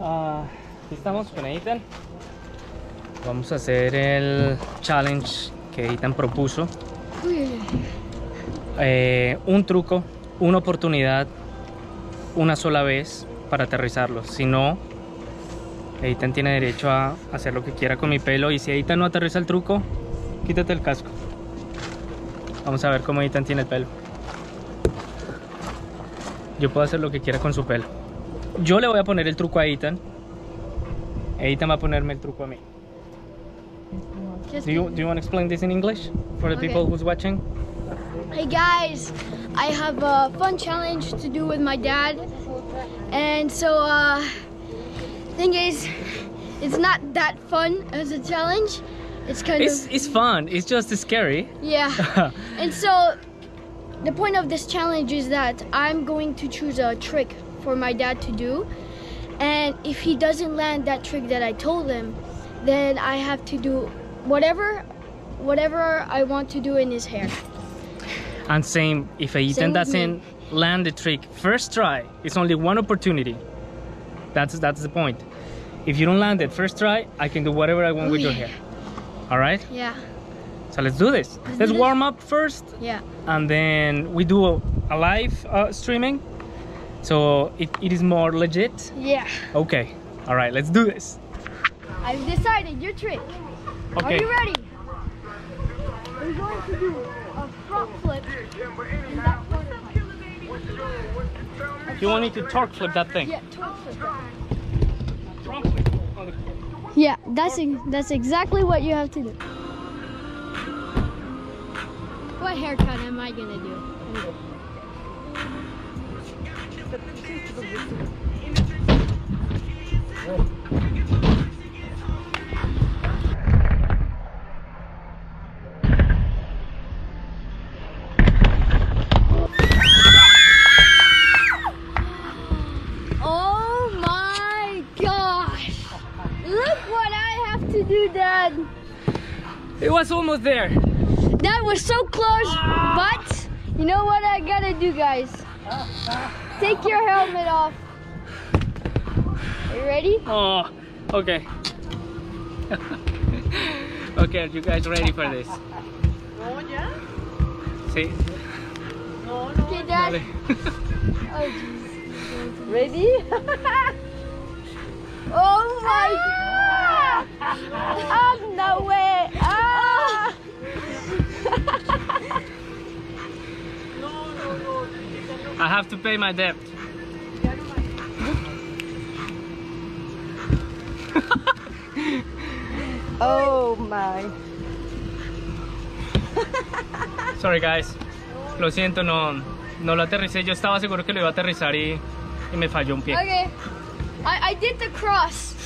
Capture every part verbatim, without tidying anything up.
Uh, ¿Estamos con Ethan? Vamos a hacer el challenge que Ethan propuso. Eh, un truco, una oportunidad, una sola vez para aterrizarlo. Si no, Ethan tiene derecho a hacer lo que quiera con mi pelo. Y si Ethan no aterriza el truco, quítate el casco. Vamos a ver cómo Ethan tiene el pelo. Yo puedo hacer lo que quiera con su pelo. Yo le voy a poner el truco a Ethan. Ethan va a ponerme el truco a mí. Do you, do you want to explain this in English for the okay. people who's watching? Hey guys, I have a fun challenge to do with my dad, and so uh, thing is, it's not that fun as a challenge. It's kind it's, of it's fun. It's just scary. Yeah. And so the point of this challenge is that I'm going to choose a trick for my dad to do, and if he doesn't land that trick that I told him, then I have to do whatever whatever I want to do in his hair. And same if Ethan doesn't land the trick first try, it's only one opportunity. That's that's the point. If you don't land it first try, I can do whatever I want Ooh, with yeah. your hair. All right? Yeah. So let's do this. Let's, let's do warm this. up first. Yeah. And then we do a, a live uh, streaming. So it, it is more legit? Yeah. Okay. All right, let's do this. I've decided your trick. Okay. Are you ready? We're going to do a front flip and that corner flip. You want me to torque flip that thing? Yeah, torque flip. Yeah, that's, ex that's exactly what you have to do. What haircut am I going to do? Oh my gosh! Look what I have to do, Dad! It was almost there. That was so close, ah. But you know what I gotta do, guys? Ah, ah. Take your helmet off. Are you ready? Oh, okay. Okay, are you guys ready for this? No, yeah? See? No, no. Okay, Dad. No. Oh, geez. Ready? Oh my God! Ah! Oh, no way! Ah! I have to pay my debt. Oh my. Sorry guys. Lo siento, no, no lo aterricé. Yo estaba seguro que lo iba a aterrizar y, y me falló un pie. Okay. I, I did the cross.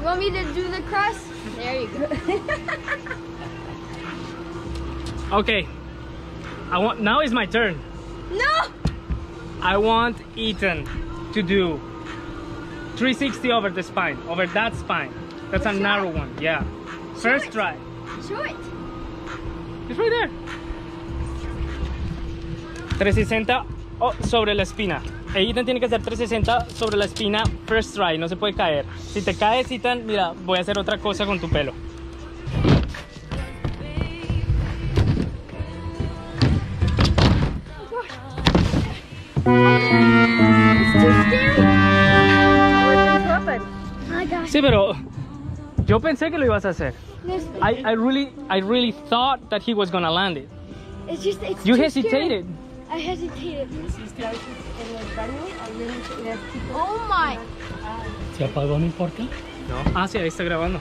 You want me to do the cross? There you go. Okay. I want now is my turn. No! I want Ethan to do three sixty over the spine, over that spine. That's a narrow one, yeah. First try. Show it. It's right there. three sixty oh, sobre la espina. Ethan tiene que hacer three sixty sobre la espina, first try, no se puede caer. Si te caes, Ethan, mira, voy a hacer otra cosa con tu pelo. Sí, pero yo pensé que lo ibas a hacer. I, I really, I really thought that he was gonna land it. It's just, it's you hesitated. Scary. I hesitated. Oh my. ¿Se apagó? ¿No importa? No. Ah, sí, ahí está grabando.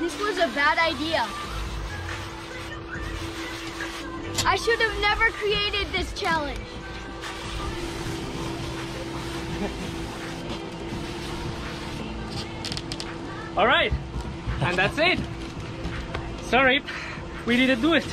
This was a bad idea. I should have never created this challenge. All right, and that's it. Sorry, we didn't do it.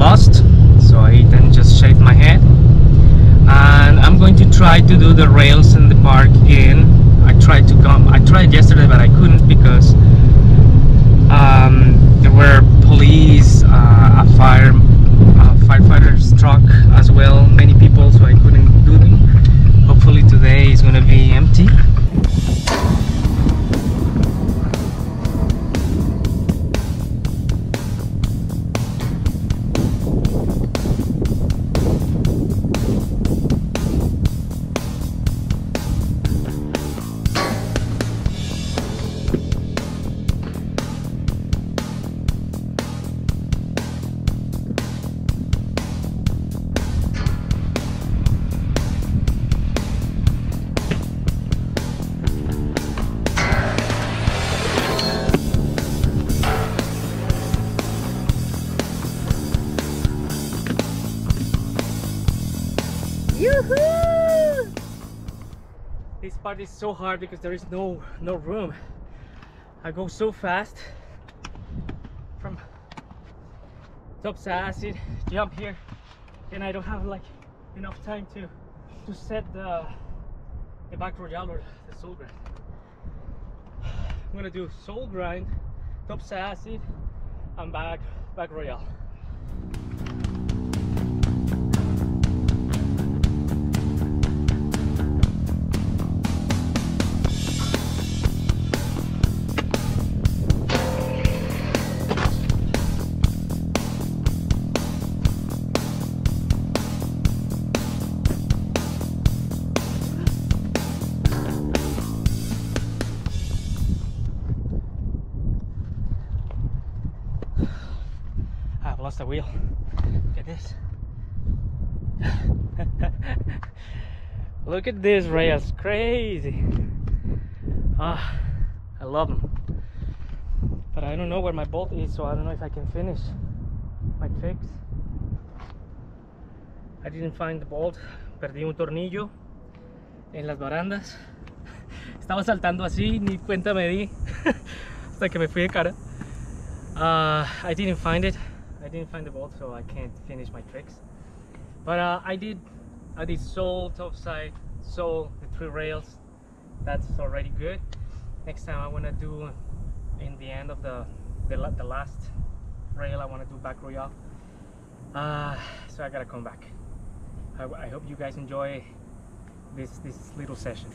lost, so I then just shaved my head. And I'm going to try to do the rails in the park again. I tried to come, I tried yesterday, but I couldn't because um, there were police, uh, a fire, uh, firefighters truck as well, many people, so I couldn't do them. Hopefully today is going to be empty. Yoo-hoo! This part is so hard because there is no no room. I go so fast from tops acid jump here, and I don't have like enough time to to set the the back royal or the soul grind. I'm gonna do soul grind, tops acid, and back back royal. Lost the wheel. Look at this. Look at this rails, crazy. Ah, I love them. But I don't know where my bolt is, so I don't know if I can finish my fix. I didn't find the bolt. Perdí un tornillo en las barandas. Estaba saltando así, ni cuenta me di hasta que me fui de cara. Uh, I didn't find it. I didn't find the bolt, so I can't finish my tricks. But uh, I did I did sole, topside, sole, the three rails. That's already good. Next time I want to do, in the end of the, the, the last rail, I want to do back royale. Uh, so I gotta come back. I, I hope you guys enjoy this, this little session.